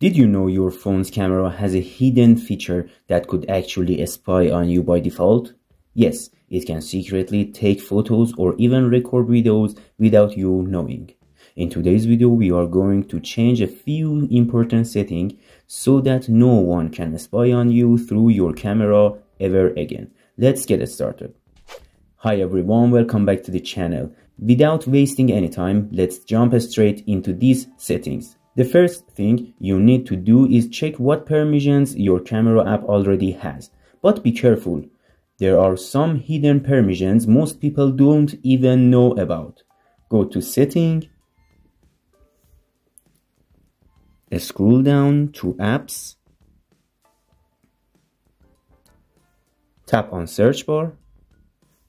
Did you know your phone's camera has a hidden feature that could actually spy on you by default? Yes, it can secretly take photos or even record videos without you knowing. In today's video, we are going to change a few important settings so that no one can spy on you through your camera ever again. Let's get started. Hi everyone, welcome back to the channel. Without wasting any time, let's jump straight into these settings. The first thing you need to do is check what permissions your camera app already has. But be careful, there are some hidden permissions most people don't even know about. Go to Settings, scroll down to Apps, tap on search bar,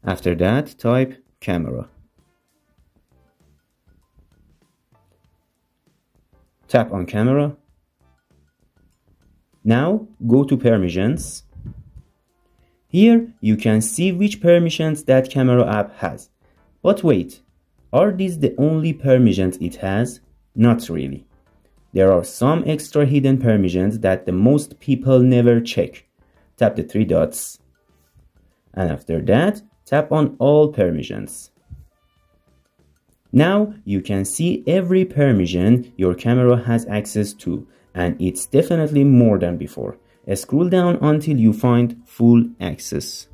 after that type Camera. Tap on Camera. Now go to Permissions. Here you can see which permissions that camera app has. But wait, are these the only permissions it has? Not really. There are some extra hidden permissions that the most people never check. Tap the three dots. And after that, tap on All Permissions. Now you can see every permission your camera has access to, and it's definitely more than before. Scroll down until you find Full Access.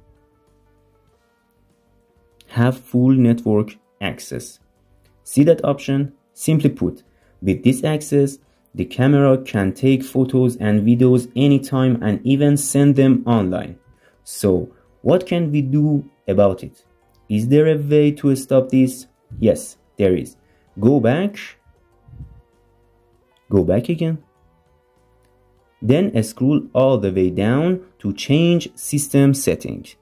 Have full network access. See that option? Simply put, with this access, the camera can take photos and videos anytime and even send them online. So, what can we do about it? Is there a way to stop this? Yes, there is. Go back again. Then scroll all the way down to change system settings.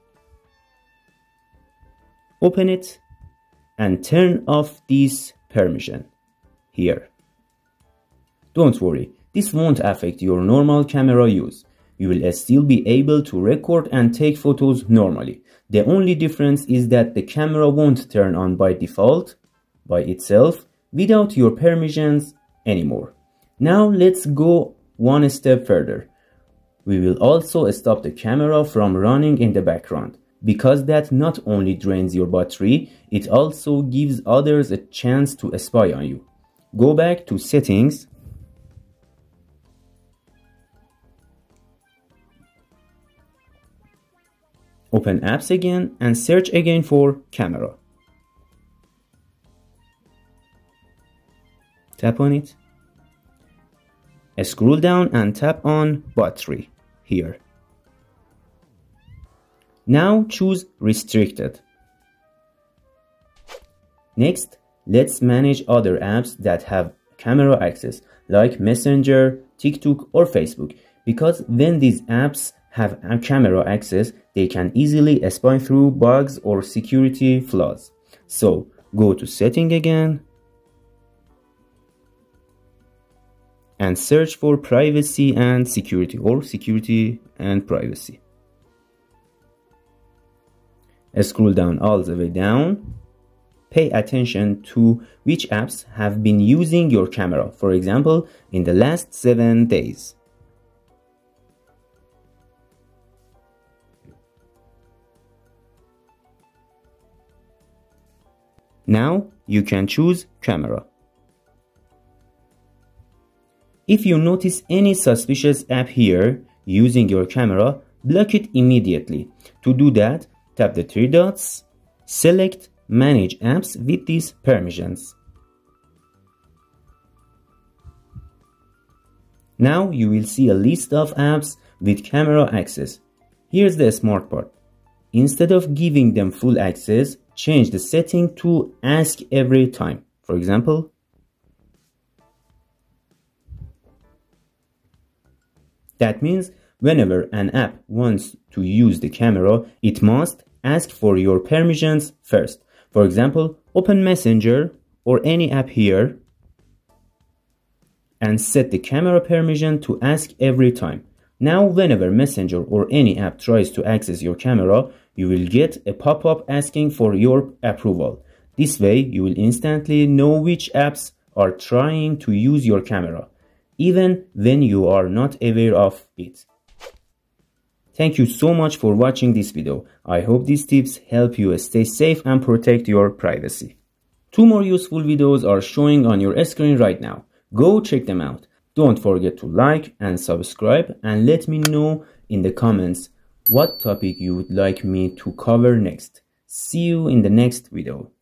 Open it and turn off this permission here. Don't worry, this won't affect your normal camera use. You will still be able to record and take photos normally. The only difference is that the camera won't turn on by default, by itself, without your permissions anymore. Now let's go one step further. We will also stop the camera from running in the background, because that not only drains your battery, it also gives others a chance to spy on you. Go back to Settings. Open Apps again and search again for Camera. Tap on it. Scroll down and tap on Battery here. Now choose Restricted. Next, let's manage other apps that have camera access, like Messenger, TikTok, or Facebook, because when these apps have camera access, they can easily spy through bugs or security flaws. So go to Settings again and search for Privacy and Security, or Security and Privacy. Scroll down all the way down. Pay attention to which apps have been using your camera, for example, in the last 7 days. Now you can choose Camera. If you notice any suspicious app here using your camera, block it immediately. To do that, tap the three dots, select Manage Apps with these permissions. Now you will see a list of apps with camera access. Here's the smart part. Instead of giving them full access, change the setting to Ask Every Time. For example, that means whenever an app wants to use the camera, it must ask for your permissions first. For example, open Messenger or any app here and set the camera permission to Ask Every Time. Now whenever Messenger or any app tries to access your camera, you will get a pop-up asking for your approval. This way, you will instantly know which apps are trying to use your camera. even when you are not aware of it. Thank you so much for watching this video. I hope these tips help you stay safe and protect your privacy. Two more useful videos are showing on your screen right now. Go check them out. Don't forget to like and subscribe, and let me know in the comments what topic you would like me to cover next. See you in the next video.